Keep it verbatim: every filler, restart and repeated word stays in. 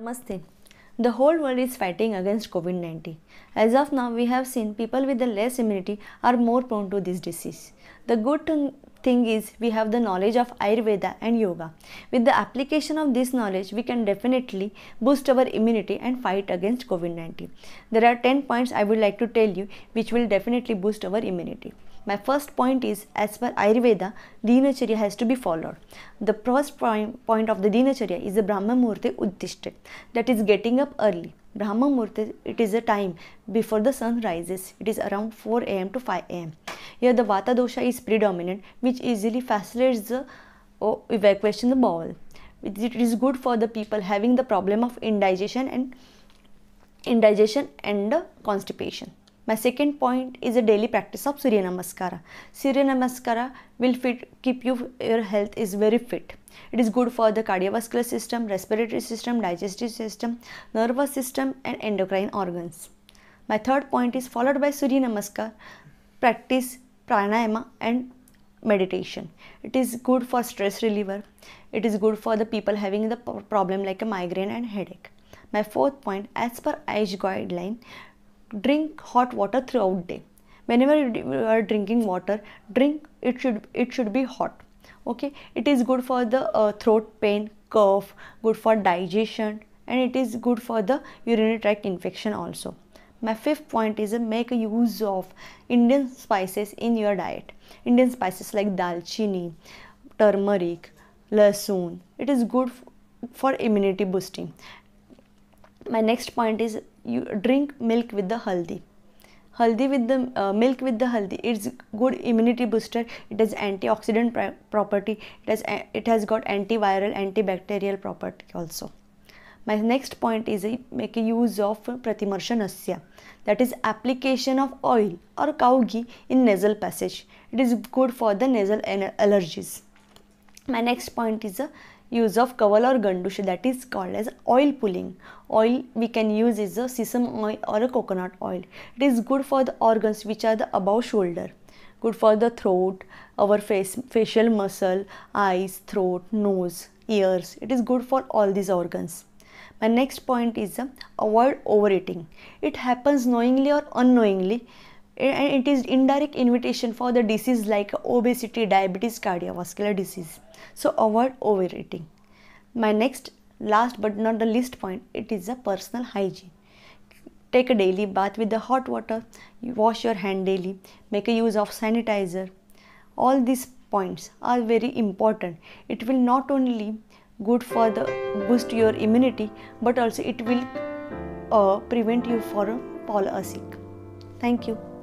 Namaste. The whole world is fighting against COVID nineteen. As of now, we have seen people with the less immunity are more prone to this disease. The good thing is we have the knowledge of Ayurveda and yoga. With the application of this knowledge, we can definitely boost our immunity and fight against COVID nineteen. There are ten points I would like to tell you which will definitely boost our immunity. My first point is, as per Ayurveda, Dina Charya has to be followed. The first point of the Dina Charya is the Brahma Murti Uddhisthita, that is getting up early. Brahma Murti, it is a time before the sun rises. It is around four A M to five A M Here the Vata Dosha is predominant, which easily facilitates the oh, evacuation of the bowel. It is good for the people having the problem of indigestion and indigestion and constipation. My second point is a daily practice of surya namaskar. Surya namaskar will fit, keep you, your health is very fit. It is good for the cardiovascular system, respiratory system, digestive system, nervous system and endocrine organs. My third point is followed by surya namaskar, practice pranayama and meditation. It is good for stress reliever. It is good for the people having the problem like a migraine and headache. My fourth point, as per Ayush guideline, drink hot water throughout day. Whenever you are drinking water, drink it should it should be hot. Okay, it is good for the uh, throat pain, cough, good for digestion, and it is good for the urinary tract infection also. My fifth point is uh, make use of Indian spices in your diet. Indian spices like dalchini, turmeric, lasoon. It is good for immunity boosting. My next point is you drink milk with the haldi. Haldi with the uh, milk with the haldi. It's good immunity booster. It has antioxidant property. It has it has got antiviral, antibacterial property also. My next point is uh, make use of pratimarshanasya. That is application of oil or cow ghee in nasal passage. It is good for the nasal allergies. My next point is a uh, use of kavala or gandusha, that is called as oil pulling. Oil we can use is a sesame oil or a coconut oil. It is good for the organs which are the above shoulder, good for the throat, our face, facial muscle, eyes, throat, nose, ears. It is good for all these organs. My next point is uh, avoid overeating. It happens knowingly or unknowingly, and it is indirect invitation for the disease like obesity, diabetes, cardiovascular disease. So avoid overeating. My next, last but not the least point, it is a personal hygiene. Take a daily bath with the hot water. You wash your hand daily. Make a use of sanitizer. All these points are very important. It will not only good for the boost your immunity, but also it will uh, prevent you from fall sick. Thank you.